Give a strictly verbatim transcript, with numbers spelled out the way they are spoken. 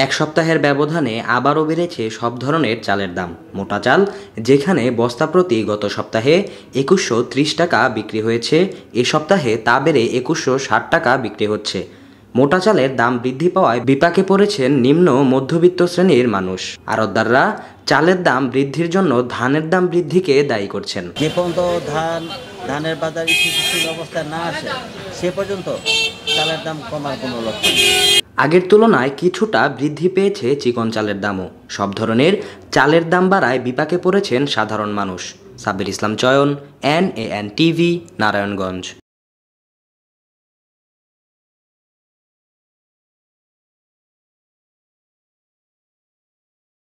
एक सप्ताहेर व्यवधाने आबारो बेड़ेछे सब धरनेर चालेर दाम। मोटा चाल जेखाने बस्ता प्रति गत सप्ताहे एकुशो त्रिश टाका बिक्री होयेछे ए सप्ताहे ता बेड़े एकुशो षाट टाका बिक्री होच्छे। मोटा चालेर दाम बृद्धि पावाय विपाके पड़ेछेन निम्न मध्यबित्त श्रेणीर मानुष। आड़तदाररा चालेर दाम बृद्धिर जन्य धानेर दाम बृद्धिके दायी करछेन। जे पर्यन्त धान धानेर बाजारे স্থিতিশীল अवस्था ना आसे से पर्यन्त चालेर दाम कमार कोनो लक्षण नेই। আগের তুলনায় কিছুটা বৃদ্ধি পেয়েছে চিকন চালের দামও। সব ধরনের চালের দাম বাড়ায় বিপাকে পড়েছেন সাধারণ মানুষ। Sabbir Islam Choyon, N A N TV, Narayanganj.